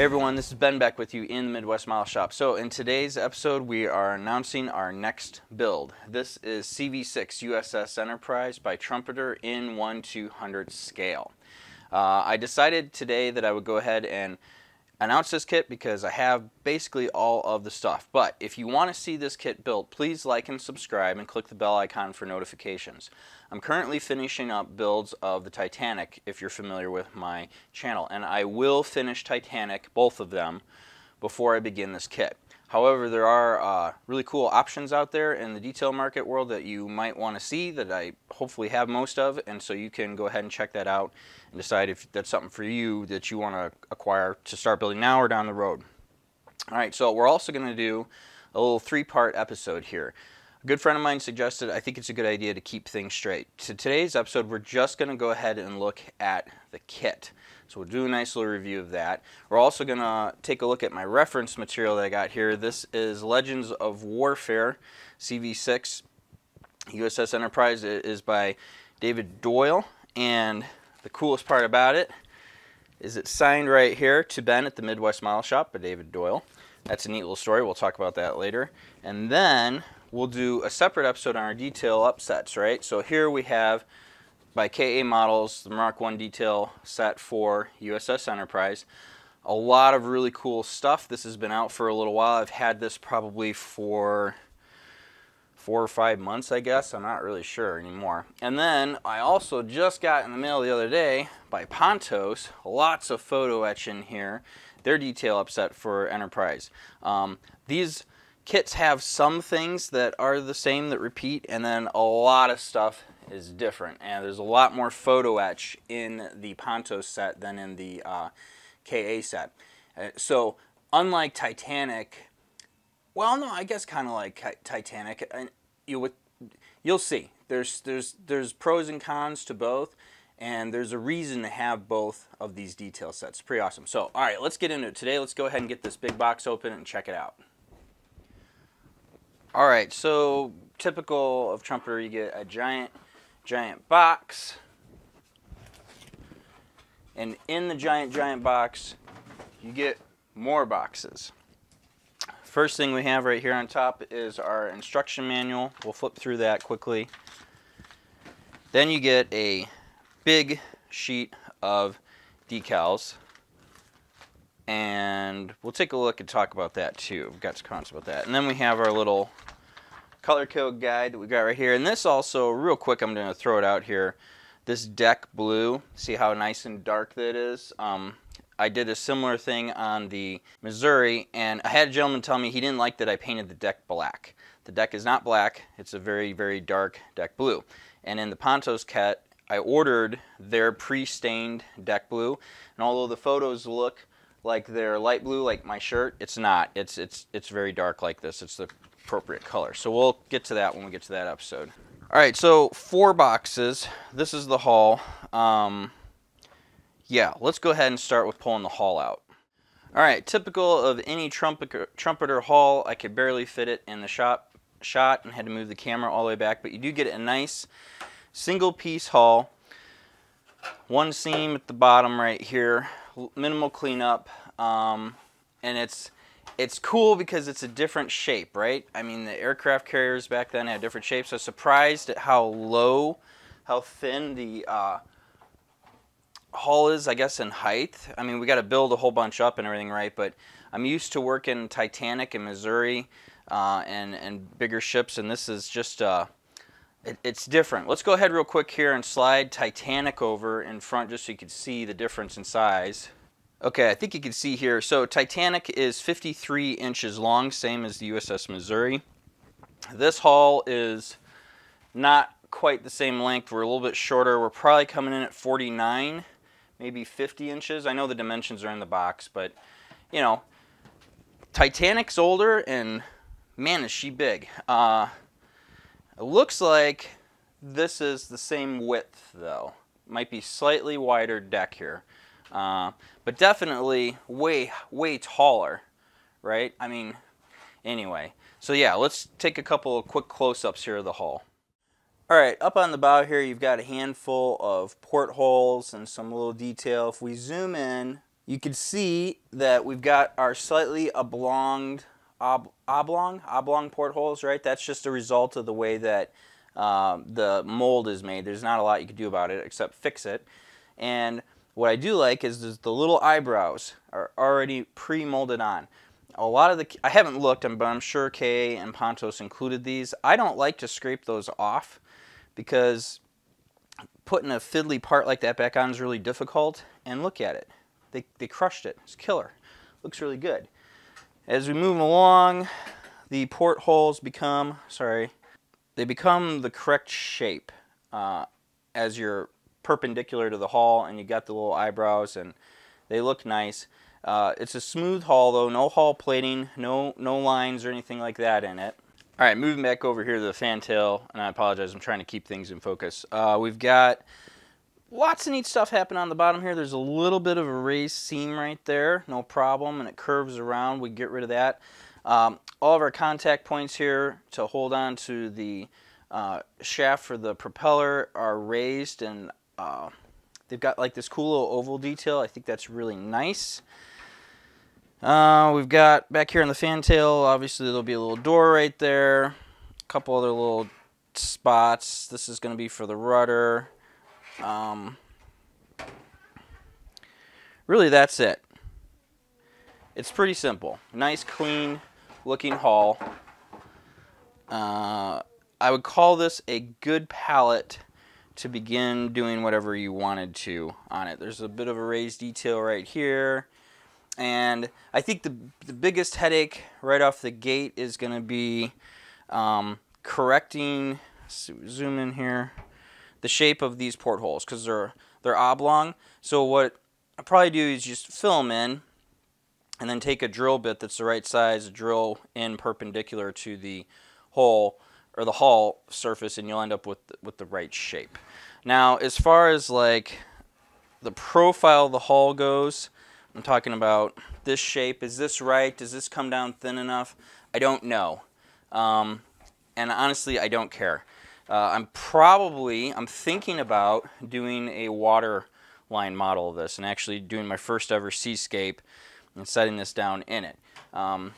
Hey everyone, this is Ben back with you in the Midwest Model Shop. So in today's episode, we are announcing our next build. This is CV6 USS Enterprise by Trumpeter in 1/200 scale. I decided today that I would go ahead and announce this kit because I have basically all of the stuff. But if you want to see this kit built, please like and subscribe and click the bell icon for notifications. I'm currently finishing up builds of the Titanic, if you're familiar with my channel, and I will finish Titanic, both of them, before I begin this kit. However, there are really cool options out there in the detail market world that you might want to see that I hopefully have most of, and so you can go ahead and check that out and decide if that's something for you that you want to acquire to start building now or down the road. All right, so we're also going to do a little three-part episode here. A good friend of mine suggested, I think it's a good idea to keep things straight. So today's episode, we're just going to go ahead and look at the kit. So we'll do a nice little review of that. We're also going to take a look at my reference material that I got here. This is Legends of Warfare, CV6 USS Enterprise. It is by David Doyle. And the coolest part about it is it's signed right here to Ben at the Midwest Model Shop by David Doyle. That's a neat little story. We'll talk about that later. And then we'll do a separate episode on our detail upsets, right? So here we have, by KA Models, the Mark I detail set for USS Enterprise. A lot of really cool stuff. This has been out for a little while. I've had this probably for 4 or 5 months, I guess. I'm not really sure anymore. And then I also just got in the mail the other day by Pontos, lots of photo etch in here, their detail upset for Enterprise. These kits have some things that are the same that repeat, and then a lot of stuff is different, and there's a lot more photo etch in the Pontos set than in the KA set. So unlike Titanic, well, no, I guess kind of like Titanic, and you'll see there's pros and cons to both, and there's a reason to have both of these detail sets. Pretty awesome. So all right, let's get into it today. Let's go ahead and get this big box open and check it out. All right, so typical of Trumpeter, you get a giant box, and in the giant box, you get more boxes. First thing we have right here on top is our instruction manual. We'll flip through that quickly. Then you get a big sheet of decals, and we'll take a look and talk about that too. We've got some comments about that. And then we have our little color code guide that we got right here. And this also, real quick, I'm going to throw it out here. This deck blue, see how nice and dark that is? I did a similar thing on the Missouri, and I had a gentleman tell me he didn't like that I painted the deck black. The deck is not black. It's a very, very dark deck blue. And in the Pontos cat, I ordered their pre-stained deck blue. And although the photos look like they're light blue, like my shirt, it's not. It's very dark like this. It's the appropriate color. So we'll get to that when we get to that episode. All right, so 4 boxes. This is the haul. Yeah, let's go ahead and start with pulling the haul out. All right, typical of any Trumpeter haul, I could barely fit it in the shot and had to move the camera all the way back, but you do get a nice single-piece haul. One seam at the bottom right here, minimal cleanup, and it's cool because it's a different shape, right? I mean, the aircraft carriers back then had different shapes. I was surprised at how low, how thin the hull is, I guess, in height. I mean, we got to build a whole bunch up and everything, right? But I'm used to working Titanic and Missouri and bigger ships, and this is just it's different. Let's go ahead real quick here and slide Titanic over in front just so you can see the difference in size. Okay, I think you can see here. So Titanic is 53 inches long, same as the USS Missouri. This hull is not quite the same length. We're a little bit shorter. We're probably coming in at 49, maybe 50 inches. I know the dimensions are in the box, but, you know, Titanic's older, and man, is she big. It looks like this is the same width, though. Might be slightly wider deck here, but definitely way taller, right? I mean, anyway. So yeah, let's take a couple of quick close-ups here of the hull. All right, up on the bow here, you've got a handful of portholes and some little detail. If we zoom in, you can see that we've got our slightly oblong portholes, right? That's just a result of the way that the mold is made. There's not a lot you can do about it except fix it. And what I do like is the little eyebrows are already pre-molded on. A lot of the, I haven't looked, but I'm sure KA and Pontos included these. I don't like to scrape those off because putting a fiddly part like that back on is really difficult. And look at it. They crushed it. It's killer. Looks really good. As we move along, the portholes become, sorry, they become the correct shape as you're perpendicular to the hull, and you got the little eyebrows and they look nice. It's a smooth hull though, no hull plating, no lines or anything like that in it. All right, moving back over here to the fantail, and I apologize, I'm trying to keep things in focus. We've got lots of neat stuff happening on the bottom here. There's a little bit of a raised seam right there, no problem, and it curves around. We get rid of that. All of our contact points here to hold on to the shaft for the propeller are raised, and they've got like this cool little oval detail. I think that's really nice. We've got back here on the fantail, obviously there'll be a little door right there, a couple other little spots. This is going to be for the rudder. Really that's it. It's pretty simple. Nice clean looking hull. I would call this a good palette to begin doing whatever you wanted to on it. There's a bit of a raised detail right here, and I think the biggest headache right off the gate is going to be correcting, zoom in here, the shape of these portholes, because they're oblong. So what I probably do is just fill them in and then take a drill bit that's the right size, drill in perpendicular to the hole or the hull surface, and you'll end up with the right shape. Now as far as like the profile of the hull goes, I'm talking about this shape. Is this right? Does this come down thin enough? I don't know, and honestly I don't care. I'm thinking about doing a waterline model of this and actually doing my first ever seascape and setting this down in it. I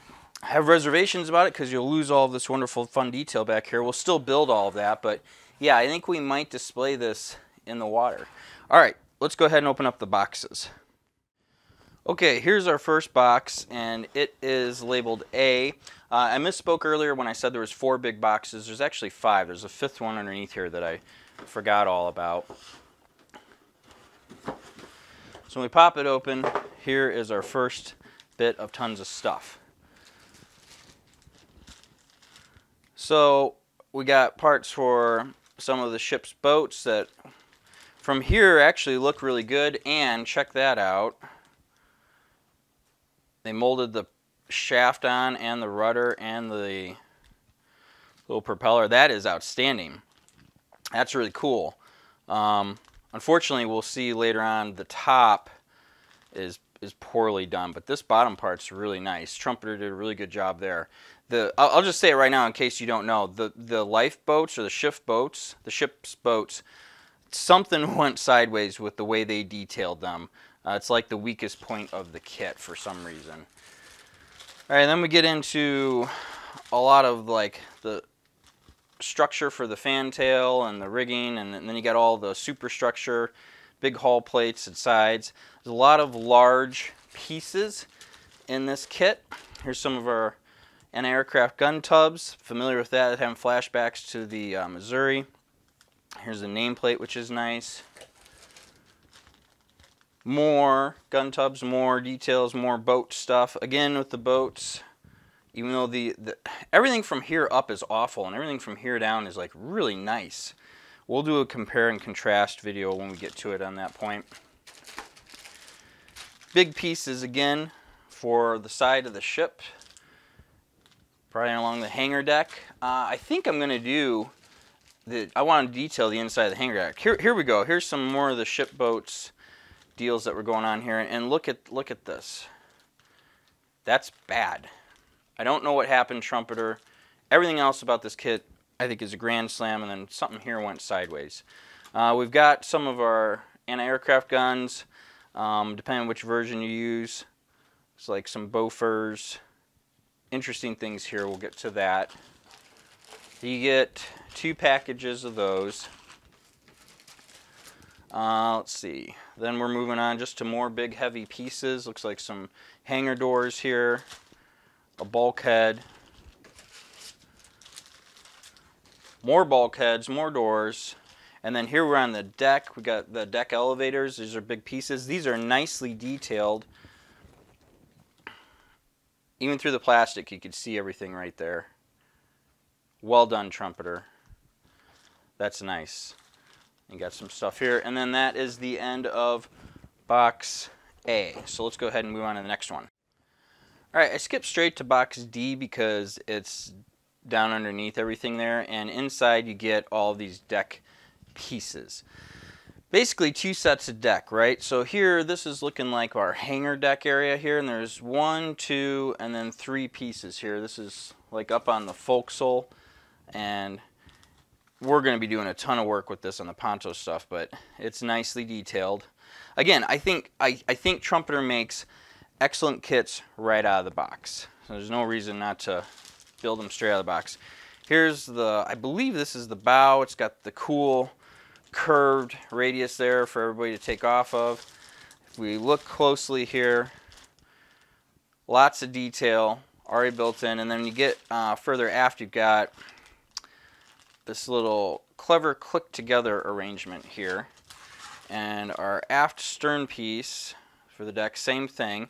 have reservations about it because you'll lose all of this wonderful fun detail back here. We'll still build all of that, but yeah, I think we might display this in the water. All right, let's go ahead and open up the boxes. Okay, here's our first box, and it is labeled A. I misspoke earlier when I said there was 4 big boxes. There's actually 5. There's a 5th one underneath here that I forgot all about. So when we pop it open, here is our first bit of tons of stuff. So we got parts for some of the ship's boats that from here actually look really good, and check that out. They molded the shaft on and the rudder and the little propeller. That is outstanding. That's really cool. Unfortunately, we'll see later on the top is poorly done, but this bottom part's really nice. Trumpeter did a really good job there. I'll just say it right now in case you don't know. The lifeboats or the ship's boats, something went sideways with the way they detailed them. It's like the weakest point of the kit for some reason. All right, then we get into a lot of like the structure for the fantail and the rigging, and then you got all the superstructure, big hull plates and sides. There's a lot of large pieces in this kit. Here's some of our anti-aircraft gun tubs. Familiar with that, having flashbacks to the Missouri. Here's the nameplate, which is nice. More gun tubs, more details, more boat stuff. Again with the boats, even though the everything from here up is awful and everything from here down is like really nice. We'll do a compare and contrast video when we get to it on that point. Big pieces again for the side of the ship, probably along the hangar deck. I think I'm gonna do I want to detail the inside of the hangar deck. Here we go. Here's some more of the ship boats deals that were going on here, and look at this. That's bad. I don't know what happened, Trumpeter. Everything else about this kit I think is a grand slam, and then something here went sideways. We've got some of our anti-aircraft guns. Depending on which version you use. It's like some Bofors. Interesting things here, we'll get to that. You get 2 packages of those. Let's see. Then we're moving on just to more big heavy pieces. Looks like some hangar doors here, a bulkhead, more bulkheads, more doors, and then here we're on the deck. We got the deck elevators. These are big pieces. These are nicely detailed. Even through the plastic, you could see everything right there. Well done, Trumpeter. That's nice. You got some stuff here, and then that is the end of box A. So let's go ahead and move on to the next one. All right, I skipped straight to box D because it's down underneath everything there, and inside you get all these deck pieces. Basically 2 sets of deck, right? So here, this is looking like our hangar deck area here, and there's 1, 2, and then 3 pieces here. This is like up on the forecastle, and we're going to be doing a ton of work with this on the Pontos stuff, but it's nicely detailed. Again, I think Trumpeter makes excellent kits right out of the box. So there's no reason not to build them straight out of the box. Here's the, I believe this is the bow. It's got the cool curved radius there for everybody to take off of. If we look closely here, lots of detail already built in. And then when you get further aft, you've got this little clever click together arrangement here, and our aft stern piece for the deck, same thing.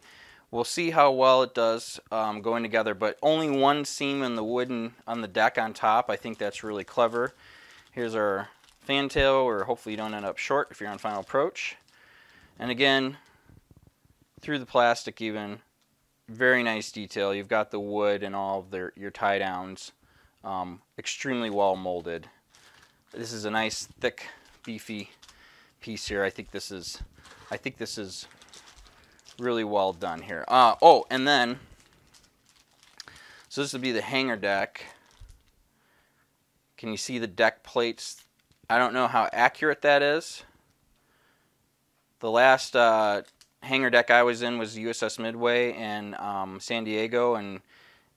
We'll see how well it does going together, but only 1 seam in the wooden on the deck on top. I think that's really clever. Here's our fantail, or hopefully you don't end up short if you're on final approach. And again, through the plastic even, very nice detail. You've got the wood and all of your tie downs. Extremely well molded. This is a nice thick beefy piece here. I think this is really well done here. Oh, and then so this would be the hangar deck. Can you see the deck plates? I don't know how accurate that is. The last hangar deck I was in was the USS Midway in San Diego, and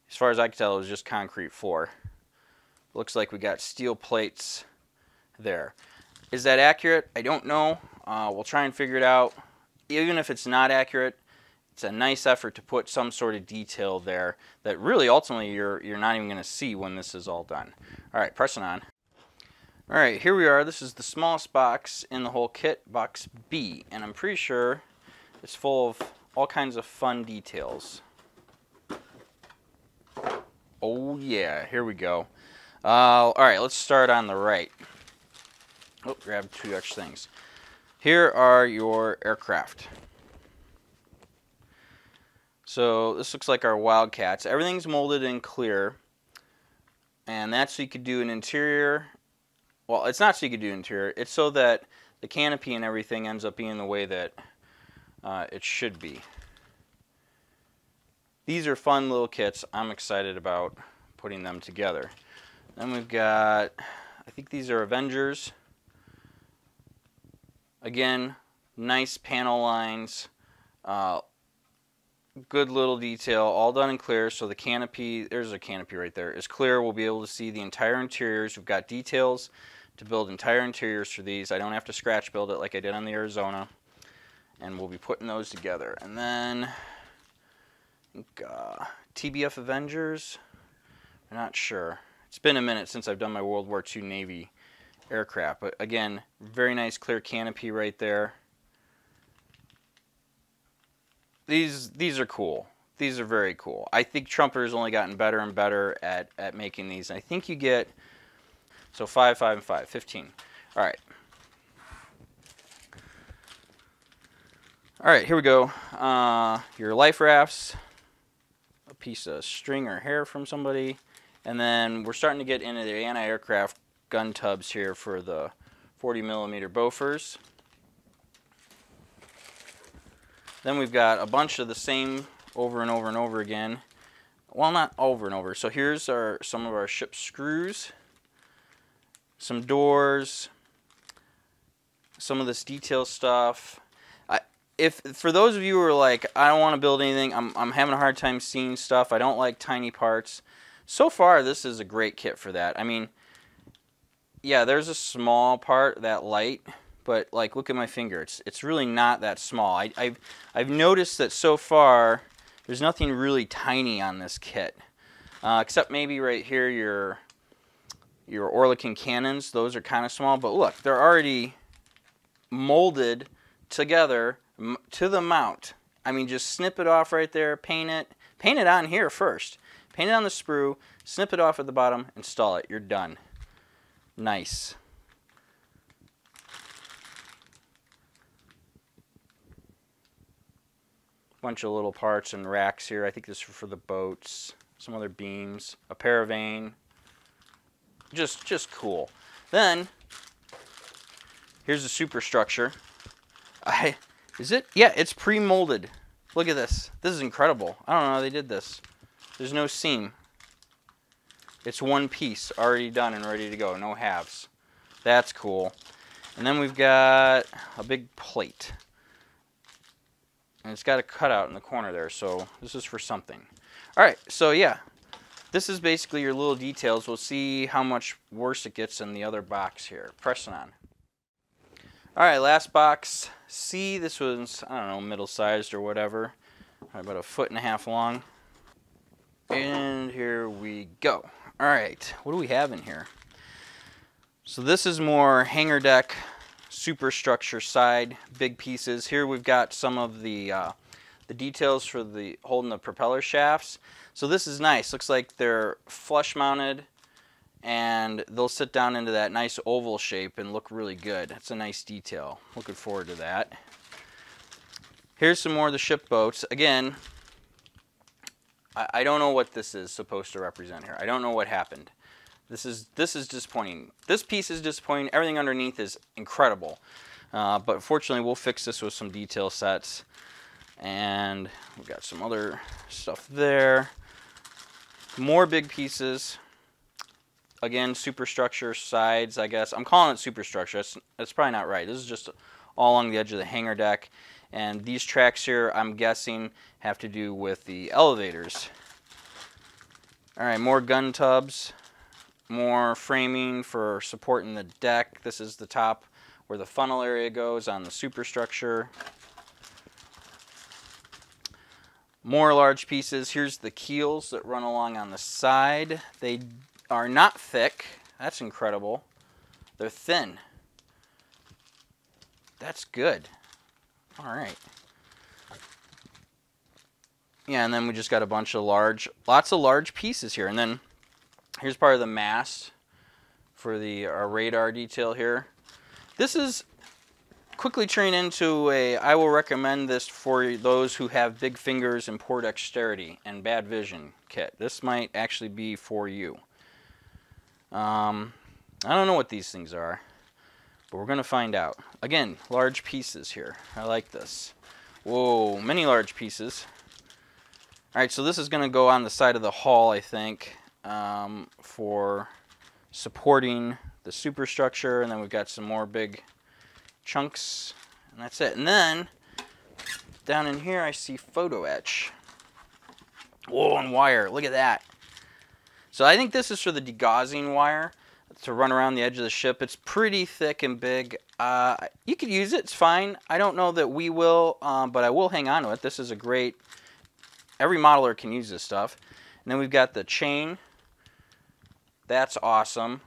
as far as I could tell, it was just concrete floor. Looks like we got steel plates there. Is that accurate? I don't know. We'll try and figure it out. Even if it's not accurate, it's a nice effort to put some sort of detail there that really ultimately you're not even going to see when this is all done. All right, pressing on. All right, here we are. This is the smallest box in the whole kit, box B, and I'm pretty sure it's full of all kinds of fun details. Oh yeah, here we go. All right, let's start on the right. Oh, grab two extra things. Here are your aircraft. So this looks like our Wildcats. Everything's molded in clear, and that's so you could do an interior. Well, it's not so you could do interior. It's so that the canopy and everything ends up being the way that it should be. These are fun little kits. I'm excited about putting them together. Then we've got, I think these are Avengers. Again, nice panel lines, good little detail, all done in clear. So the canopy, there's a canopy right there, is clear. We'll be able to see the entire interiors. We've got details to build entire interiors for these. I don't have to scratch build it like I did on the Arizona. And we'll be putting those together. And then TBF Avengers, I'm not sure. It's been a minute since I've done my World War II Navy aircraft, but again, very nice clear canopy right there. These are cool. These are very cool. I think Trumpeter's only gotten better and better at making these. I think you get, so 5, 5, and 5, 15. All right. All right, here we go. Your life rafts. Piece of string or hair from somebody, and then we're starting to get into the anti-aircraft gun tubs here for the 40mm Bofors. Then we've got a bunch of the same over and over and over again. Well, not over and over. So here's our some of our ship screws, some doors, some of this detail stuff. if for those of you who are like, I don't want to build anything, I'm having a hard time seeing stuff, I don't like tiny parts, so far this is a great kit for that. I mean, yeah, there's a small part, that light, but like, look at my finger, it's really not that small. I've noticed that so far there's nothing really tiny on this kit, except maybe right here your Oerlikon cannons. Those are kind of small, but look, they're already molded together to the mount. I mean, just snip it off right there, paint it on here first, paint it on the sprue, snip it off at the bottom, install it, you're done. Nice. Bunch of little parts and racks here. I think this is for the boats, some other beams, a paravane. Just cool. Then here's the superstructure. Is it? Yeah, it's pre-molded. Look at this. This is incredible. I don't know how they did this. There's no seam. It's one piece already done and ready to go. No halves. That's cool. And then we've got a big plate. And it's got a cutout in the corner there, so this is for something. All right, so yeah. This is basically your little details. We'll see how much worse it gets in the other box here. Pressing on. All right, last box C. This was, I don't know, middle-sized or whatever. About 1.5 foot long. And here we go. All right, what do we have in here? So this is more hangar deck, superstructure side, big pieces. Here we've got some of the details for the holding the propeller shafts. So this is nice. Looks like they're flush mounted, and they'll sit down into that nice oval shape and look really good. That's a nice detail. Looking forward to that. Here's some more of the ship boats. Again, I don't know what this is supposed to represent here. I don't know what happened. This is disappointing. This piece is disappointing. Everything underneath is incredible. But fortunately, we'll fix this with some detail sets. And we've got some other stuff there. More big pieces. Again, superstructure, sides, I guess. I'm calling it superstructure. That's probably not right. This is just all along the edge of the hangar deck. And these tracks here, I'm guessing, have to do with the elevators. All right, more gun tubs. More framing for supporting the deck. This is the top where the funnel area goes on the superstructure. More large pieces. Here's the keels that run along on the side. They are not thick. That's incredible. They're thin. That's good. All right. Yeah, and then we just got a bunch of lots of large pieces here. And then here's part of the mast for the radar detail here. This is quickly turning into a, I will recommend this for those who have big fingers and poor dexterity and bad vision kit. This might actually be for you. I don't know what these things are, but we're going to find out. Again, large pieces here. I like this. Whoa, many large pieces. All right, so this is going to go on the side of the hull, I think, for supporting the superstructure. And then we've got some more big chunks, and that's it. And then down in here, I see photo etch. Whoa, and wire. Look at that. So I think this is for the degaussing wire to run around the edge of the ship. It's pretty thick and big. You could use it. It's fine. I don't know that we will, but I will hang on to it. This is a great... Every modeler can use this stuff. And then we've got the chain. That's awesome.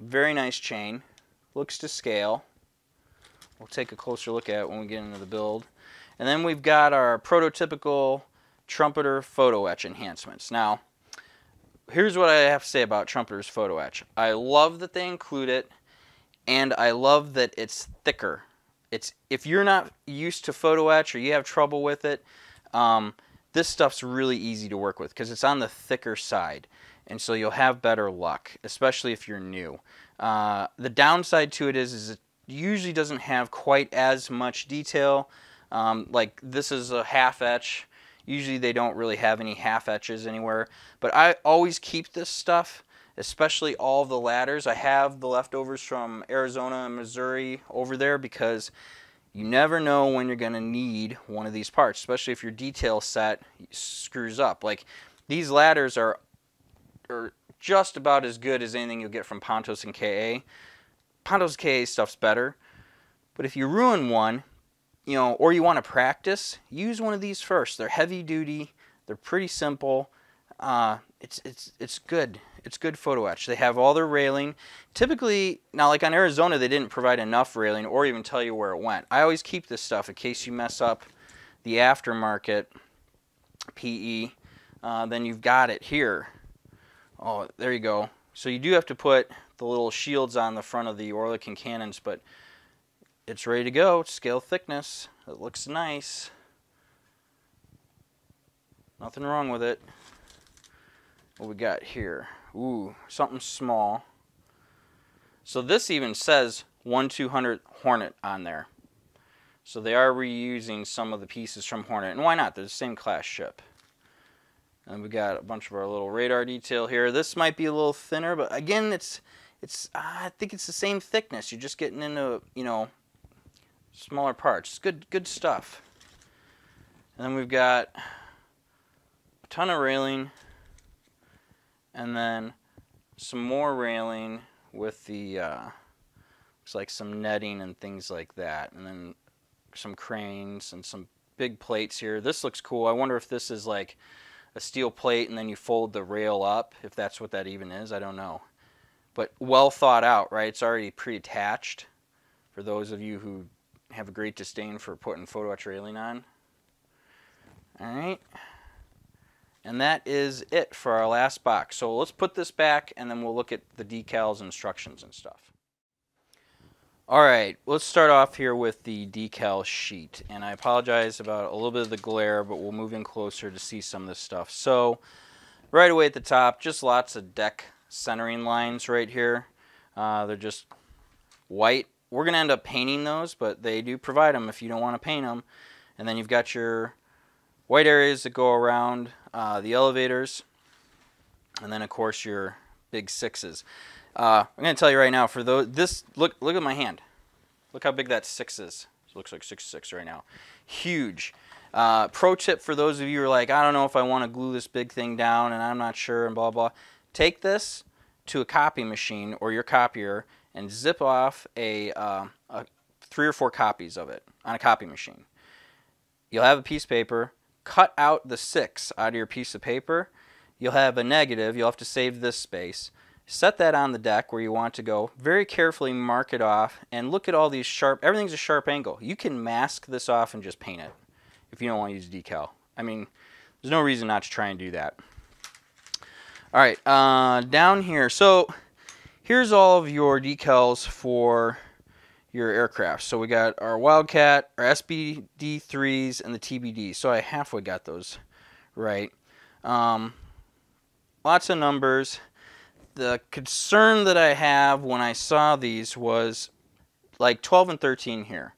Very nice chain. Looks to scale. We'll take a closer look at it when we get into the build. And then we've got our prototypical Trumpeter photo etch enhancements. Now, here's what I have to say about Trumpeter's photo etch. I love that they include it, and I love that it's thicker. If you're not used to photo etch or you have trouble with it, this stuff's really easy to work with because it's on the thicker side, and so you'll have better luck, especially if you're new. The downside to it is it usually doesn't have quite as much detail. Like this is a half etch. Usually they don't really have any half etches anywhere, but I always keep this stuff, especially all the ladders. I have the leftovers from Arizona and Missouri over there because You never know when you're going to need one of these parts, especially if your detail set screws up. Like, these ladders are just about as good as anything you'll get from Pontos and KA. Pontos and KA stuff's better, but if you ruin one, you know, or you want to practice, use one of these first. They're heavy duty, they're pretty simple. It's good. It's good photo etch. They have all their railing. Typically, now like on Arizona, they didn't provide enough railing or even tell you where it went. I always keep this stuff in case you mess up the aftermarket PE. Then you've got it here. Oh, there you go. So you do have to put the little shields on the front of the Oerlikon cannons, but it's ready to go. It's scale thickness. It looks nice. Nothing wrong with it. What we got here? Ooh, something small. So this even says 1/200 Hornet on there. So they are reusing some of the pieces from Hornet, and why not? They're the same class ship. And we got a bunch of our little radar detail here. This might be a little thinner, but again, it's I think it's the same thickness. You're just getting into, you know, smaller parts. Good stuff. And then we've got a ton of railing. And then some more railing with the, looks like some netting and things like that. And then some cranes and some big plates here. This looks cool. I wonder if this is like a steel plate and then you fold the rail up, if that's what that even is. I don't know. But well thought out, right? It's already pre-attached for those of you who have a great disdain for putting photo etch railing on. All right. And that is it for our last box. So let's put this back and then we'll look at the decals, instructions, and stuff. All right, let's start off here with the decal sheet. And I apologize about a little bit of the glare, but we'll move in closer to see some of this stuff. So right away at the top, just lots of deck centering lines right here. They're just white. We're gonna end up painting those, but they do provide them if you don't wanna paint them. And then you've got your white areas that go around the elevators, and then of course your big sixes. I'm gonna tell you right now, for those, this look at my hand. Look how big that six is. It looks like 6'6" right now. Huge. Pro tip for those of you who are like, I don't know if I want to glue this big thing down, and I'm not sure, and blah blah. Take this to a copy machine or your copier and zip off a 3 or 4 copies of it on a copy machine. You'll have a piece of paper. Cut out the 6 out of your piece of paper. You'll have a negative. You'll have to save this space. Set that on the deck where you want to go. Very carefully mark it off and look at all these sharp, everything's a sharp angle. You can mask this off and just paint it if you don't want to use decal. I mean, there's no reason not to try and do that. All right, down here. So here's all of your decals for your aircraft. So we got our Wildcat, our SBD3s, and the TBD. So I halfway got those right. Lots of numbers. The concern that I have when I saw these was like 12 and 13 here.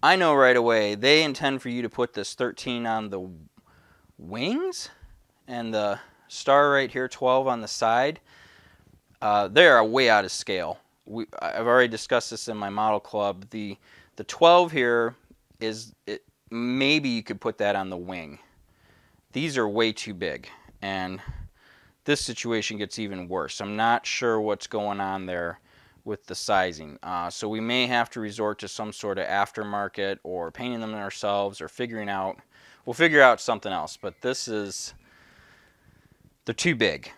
I know right away they intend for you to put this 13 on the wings and the star right here, 12 on the side. They are way out of scale. I've already discussed this in my model club. The 12 here is, maybe you could put that on the wing. These are way too big, and this situation gets even worse. I'm not sure what's going on there with the sizing. So we may have to resort to some sort of aftermarket or painting them ourselves or figuring out, we'll figure out something else, but this is, they're too big.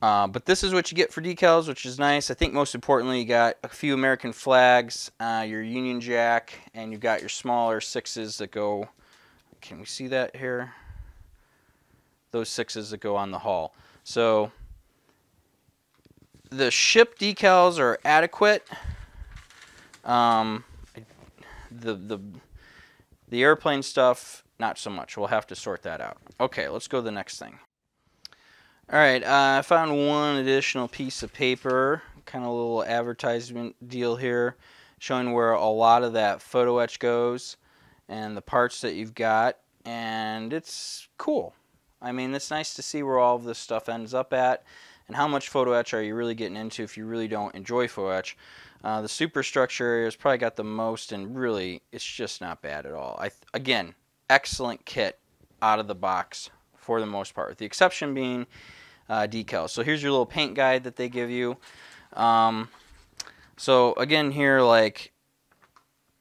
But this is what you get for decals, which is nice. I think most importantly, you got a few American flags, your Union Jack, and you've got your smaller sixes that go, can we see that here? Those sixes that go on the hull. So the ship decals are adequate. The airplane stuff, not so much. We'll have to sort that out. Okay, let's go to the next thing. All right, I found one additional piece of paper, kind of a little advertisement deal here, showing where a lot of that photo etch goes and the parts that you've got, and it's cool. I mean, it's nice to see where all of this stuff ends up at, and how much photo etch are you really getting into if you really don't enjoy photo etch. The superstructure area has probably got the most, and really it's just not bad at all. Again, excellent kit out of the box for the most part, with the exception being decals. So here's your little paint guide that they give you. So again here, like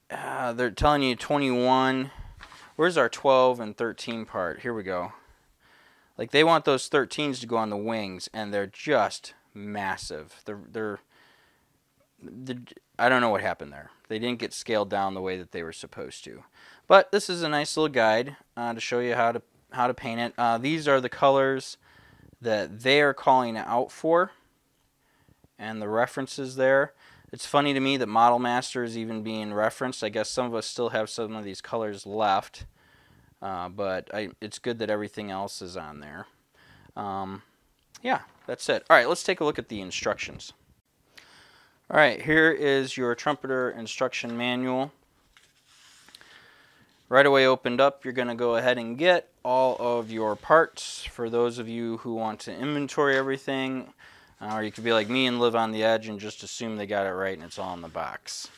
they're telling you 21. Where's our 12 and 13 part? Here we go. Like they want those 13s to go on the wings, and they're just massive. I don't know what happened there. They didn't get scaled down the way that they were supposed to. But this is a nice little guide to show you how to paint it. These are the colors that they are calling out for, and the references there. It's funny to me that Model Master is even being referenced. I guess some of us still have some of these colors left, but it's good that everything else is on there. Yeah, that's it. All right, let's take a look at the instructions. All right, here is your Trumpeter instruction manual. Right away opened up, you're going to go ahead and get all of your parts. For those of you who want to inventory everything, or you could be like me and live on the edge and just assume they got it right and it's all in the box.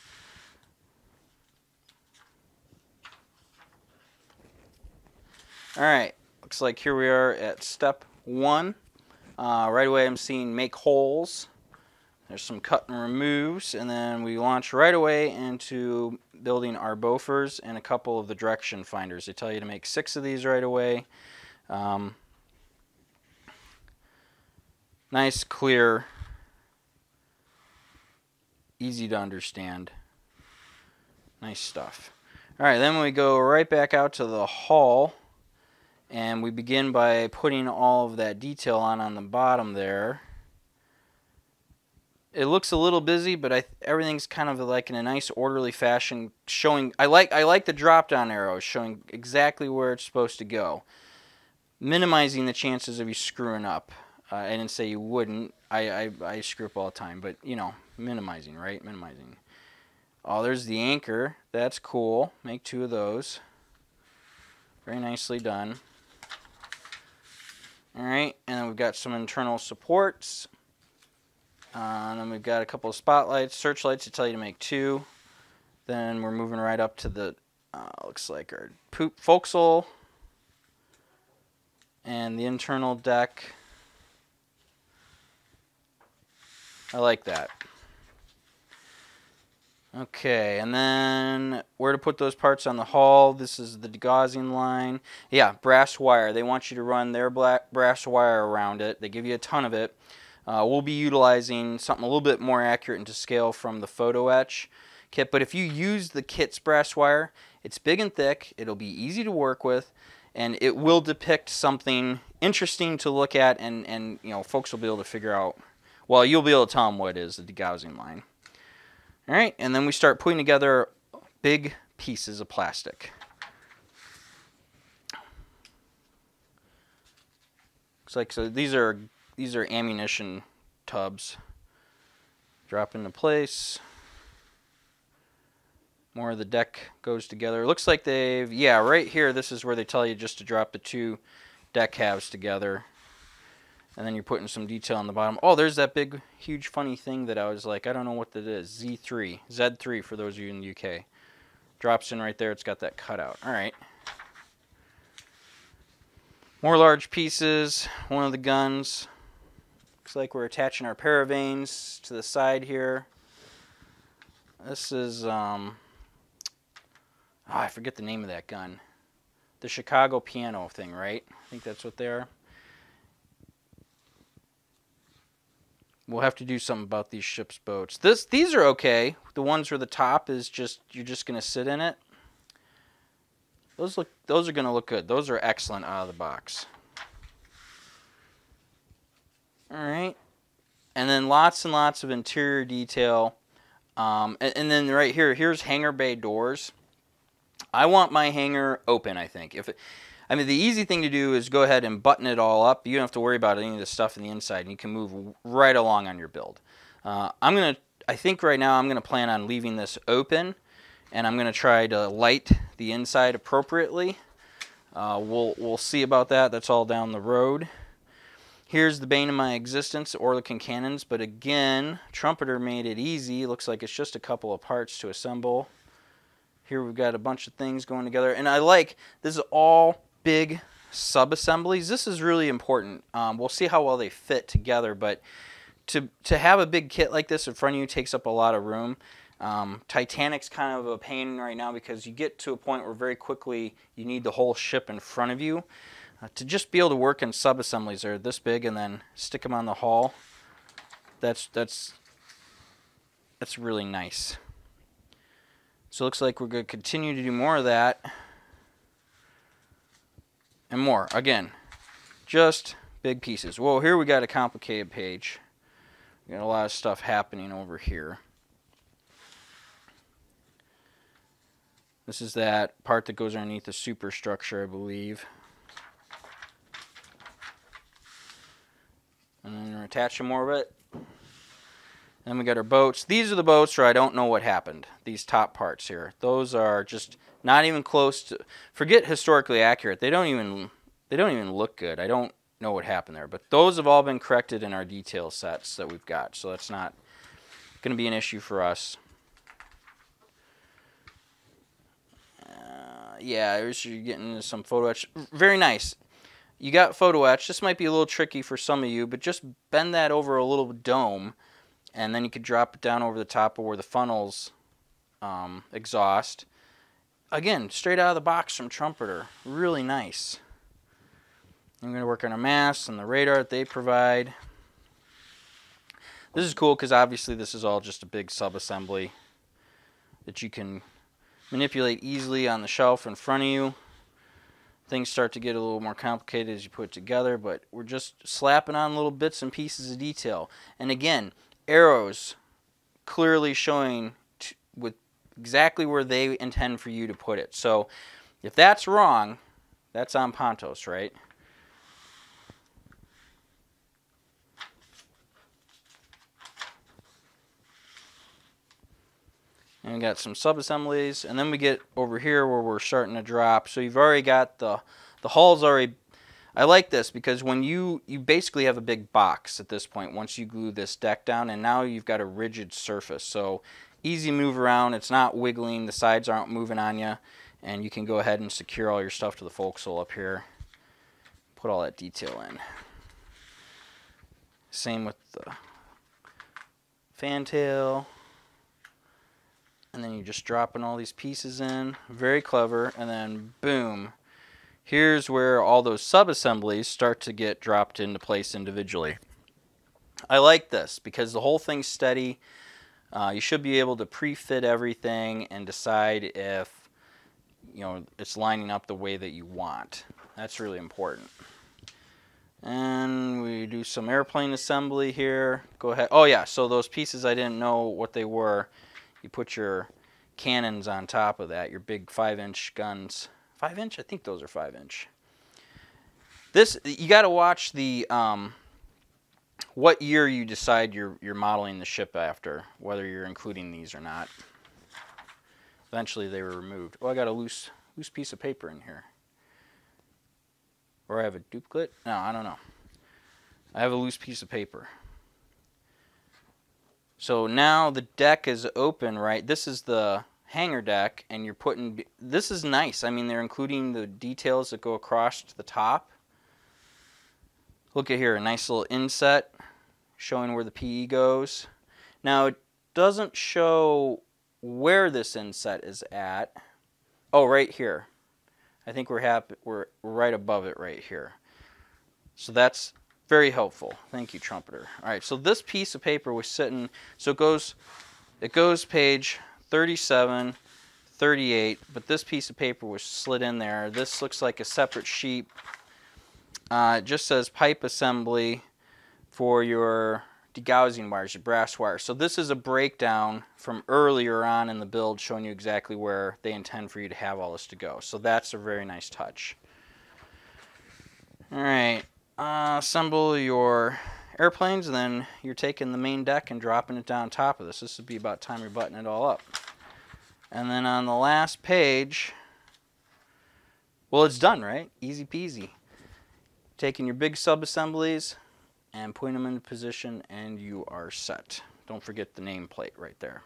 Alright, looks like here we are at step one. Right away I'm seeing make holes. There's some cut and removes, and then we launch right away into building our Bofors and a couple of the direction finders. They tell you to make 6 of these right away. Nice, clear, easy to understand. Nice stuff. All right, then we go right back out to the hull, and we begin by putting all of that detail on the bottom there. It looks a little busy, but everything's kind of like in a nice orderly fashion, showing. I like the drop-down arrows showing exactly where it's supposed to go, minimizing the chances of you screwing up. I didn't say you wouldn't. I screw up all the time, but, you know, minimizing, right? Minimizing. Oh, there's the anchor. That's cool. Make 2 of those. Very nicely done. All right, and then we've got some internal supports. And then we've got a couple of spotlights, searchlights. They tell you to make 2. Then we're moving right up to the, looks like our poop forecastle and the internal deck. I like that. Okay, and then where to put those parts on the hull. This is the degaussing line. Yeah, brass wire. They want you to run their brass wire around it. They give you a ton of it. We'll be utilizing something a little bit more accurate and to scale from the photo etch kit. But if you use the kit's brass wire, it's big and thick. It'll be easy to work with, and it will depict something interesting to look at, and you know, folks will be able to figure out. Well, you'll be able to tell them what is the degaussing line. All right, and then we start putting together big pieces of plastic. Looks like so. These are ammunition tubs. Drop into place. More of the deck goes together. It looks like they've right here. This is where they tell you just to drop the 2 deck halves together. And then you're putting some detail on the bottom. Oh, there's that big, huge, funny thing that I was like, I don't know what that is. Z3 for those of you in the UK. Drops in right there. It's got that cutout. All right. More large pieces. One of the guns. Looks like we're attaching our paravanes to the side here. This is, oh, I forget the name of that gun. The Chicago piano thing, right? I think that's what they are. We'll have to do something about these ship's boats. These are okay. The ones where the top is just, you're just going to sit in it. Those are going to look good. Those are excellent out of the box. All right. And lots of interior detail. And then right here, here's hangar bay doors. I want my hangar open, I think. I mean, the easy thing to do is go ahead and button it all up. You don't have to worry about any of the stuff in the inside, and you can move right along on your build. I think right now I'm gonna plan on leaving this open, and I'm gonna try to light the inside appropriately. We'll see about that. That's all down the road. Here's the bane of my existence, Oerlikon cannons, but again, Trumpeter made it easy. Looks like it's just a couple of parts to assemble. Here we've got a bunch of things going together, and I like, this is all big sub-assemblies. This is really important. We'll see how well they fit together, but to have a big kit like this in front of you takes up a lot of room. Titanic's kind of a pain right now because you get to a point where very quickly you need the whole ship in front of you. To just be able to work in sub-assemblies that are this big and then stick them on the hull, that's really nice. So it looks like we're going to continue to do more of that. And more. Again, just big pieces. Well, here we got a complicated page. We got a lot of stuff happening over here. This is that part that goes underneath the superstructure, I believe. And then we're attaching more of it. Then we got our boats. These are the boats where I don't know what happened. These top parts here. Those are just not even close to, forget historically accurate. They don't even look good. I don't know what happened there. But those have all been corrected in our detail sets that we've got. So that's not going to be an issue for us. Yeah, I wish you're getting into some photo etch. Very nice. You got photo etch. This might be a little tricky for some of you, but just bend that over a little dome. And then you could drop it down over the top of where the funnels exhaust. Again, straight out of the box from Trumpeter. Really nice. I'm going to work on our masts and the radar that they provide. This is cool because obviously this is all just a big sub-assembly that you can manipulate easily on the shelf in front of you. Things start to get a little more complicated as you put it together, but we're just slapping on little bits and pieces of detail. And again, arrows clearly showing with exactly where they intend for you to put it. So if that's wrong, that's on Pontos, right? And we got some sub-assemblies, and then we get over here where we're starting to drop. So you've already got the hull's already. I like this because when you basically have a big box at this point once you glue this deck down, and now you've got a rigid surface. So easy move around, it's not wiggling, the sides aren't moving on you, and you can go ahead and secure all your stuff to the forecastle up here. Put all that detail in. Same with the fantail. And then you're just dropping all these pieces in. Very clever, and then boom. Here's where all those sub-assemblies start to get dropped into place individually. I like this because the whole thing's steady. You should be able to pre-fit everything and decide if it's lining up the way that you want. That's really important. And we do some airplane assembly here. Go ahead. Oh yeah, so those pieces I didn't know what they were. You put your cannons on top of that, your big 5-inch guns. 5-inch? I think those are 5-inch. This, you got to watch the what year you decide you're modeling the ship after, whether you're including these or not. Eventually they were removed. Oh, I got a loose piece of paper in here. Or I have a duplicate? No, I don't know. I have a loose piece of paper. So now the deck is open, right? This is the hangar deck, and you're putting, this is nice. I mean, they're including the details that go across to the top. Look at here, a nice little inset showing where the PE goes. Now it doesn't show where this inset is at. Oh, right here. I think we're right above it right here. So that's very helpful. Thank you, Trumpeter. All right, so this piece of paper was sitting, so it goes page 37, 38, but this piece of paper was slid in there. This looks like a separate sheet. It just says pipe assembly for your degaussing wires, your brass wires. So this is a breakdown from earlier on in the build showing you exactly where they intend for you to have all this to go. So that's a very nice touch. All right, assemble your airplanes, and then you're taking the main deck and dropping it down top of this. This would be about time you're buttoning it all up. And then on the last page, well, it's done, right? Easy peasy. Taking your big sub-assemblies, and point them into position, and you are set. Don't forget the nameplate right there.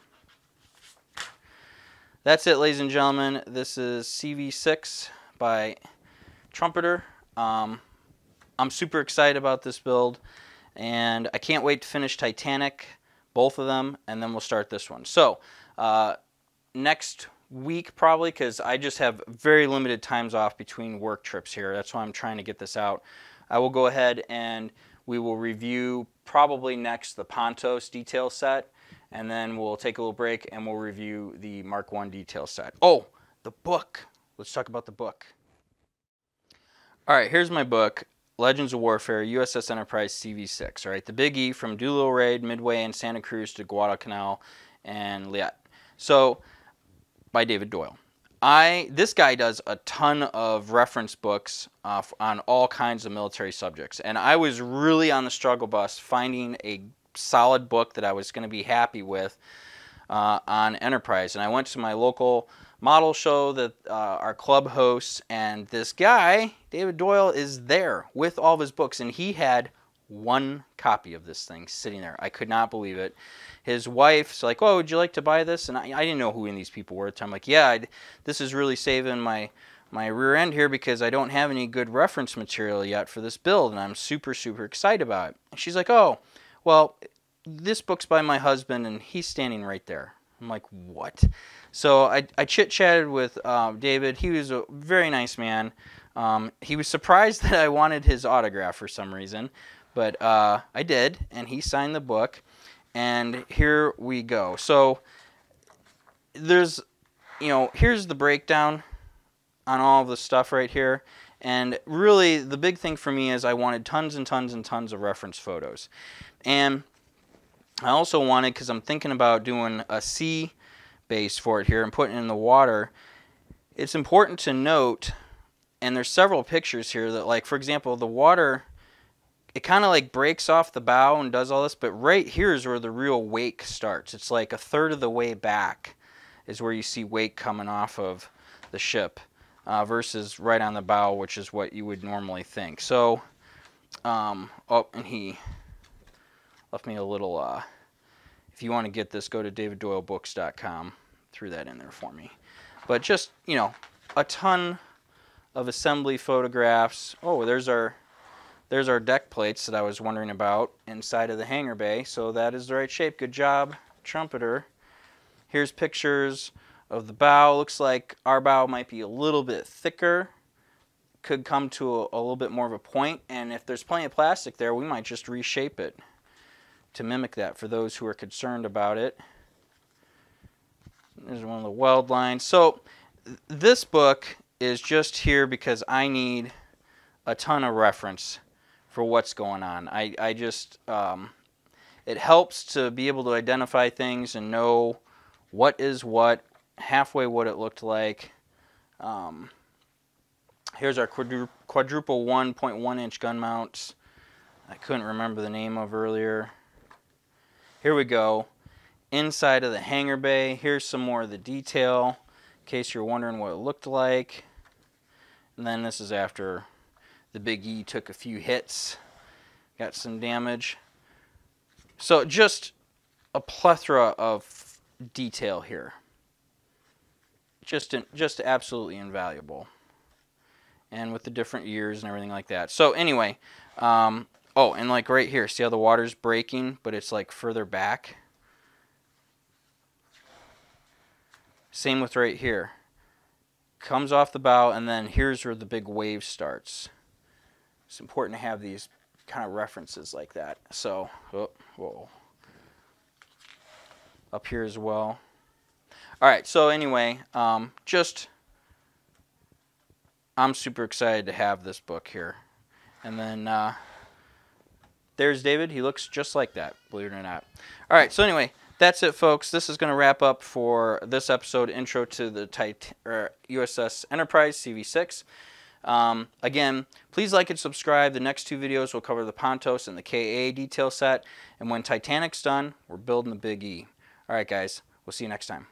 That's it, ladies and gentlemen. This is CV6 by Trumpeter. I'm super excited about this build, and I can't wait to finish Titanic, both of them, and then we'll start this one. So next week probably, because I just have very limited times off between work trips here. That's why I'm trying to get this out. I will go ahead and we will review probably next the Pontos detail set, and then we'll take a little break and we'll review the Mark I detail set. Oh, the book. Let's talk about the book. All right, here's my book, Legends of Warfare, USS Enterprise CV6. All right, the Big E from Doolittle Raid, Midway, and Santa Cruz to Guadalcanal and Liat. So, by David Doyle. This guy does a ton of reference books on all kinds of military subjects, and I was really on the struggle bus finding a solid book that I was going to be happy with on Enterprise. And I went to my local model show that our club hosts, and this guy, David Doyle, is there with all of his books, and he had one copy of this thing sitting there. I could not believe it. His wife's like, "Oh, would you like to buy this?" And I didn't know who any of these people were at the time. I'm like, "Yeah, this is really saving my rear end here because I don't have any good reference material yet for this build, and I'm super, super excited about it." And she's like, "Oh, well, this book's by my husband, and he's standing right there." I'm like, "What?" So I chit-chatted with David. He was a very nice man. He was surprised that I wanted his autograph for some reason, but I did, and he signed the book. And here we go. So there's, you know, here's the breakdown on all of the stuff right here. And really the big thing for me is I wanted tons and tons and tons of reference photos. And I also wanted, because I'm thinking about doing a sea base for it here and putting it in the water, it's important to note, and there's several pictures here that, like, for example, the water, it kind of like breaks off the bow and does all this, but right here is where the real wake starts. It's like a third of the way back is where you see wake coming off of the ship versus right on the bow, which is what you would normally think. So, oh, and he left me a little, if you want to get this, go to daviddoylebooks.com. Threw that in there for me. But just, you know, a ton of assembly photographs. Oh, there's our deck plates that I was wondering about inside of the hangar bay. So that is the right shape. Good job, Trumpeter. Here's pictures of the bow. Looks like our bow might be a little bit thicker. Could come to a little bit more of a point. And if there's plenty of plastic there, we might just reshape it to mimic that for those who are concerned about it. There's one of the weld lines. So this book is just here because I need a ton of reference for what's going on. I just, it helps to be able to identify things and know what is what, halfway what it looked like. Here's our quadruple 1.1 inch gun mounts. I couldn't remember the name of earlier. Here we go. Inside of the hangar bay, here's some more of the detail in case you're wondering what it looked like. And then this is after the Big E took a few hits, got some damage. So just a plethora of detail here. Just absolutely invaluable. And with the different years and everything like that. So anyway, oh, and like right here, see how the water's breaking, but it's like further back? Same with right here. Comes off the bow, and then here's where the big wave starts. It's important to have these kind of references like that. So, oh, whoa, up here as well. All right, so anyway, I'm super excited to have this book here. And then there's David. He looks just like that, believe it or not. All right, so anyway, that's it, folks. This is going to wrap up for this episode, intro to the USS Enterprise CV6. Again, please like and subscribe. The next two videos will cover the Pontos and the KA detail set. And when Titanic's done, we're building the Big E. All right, guys, we'll see you next time.